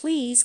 Please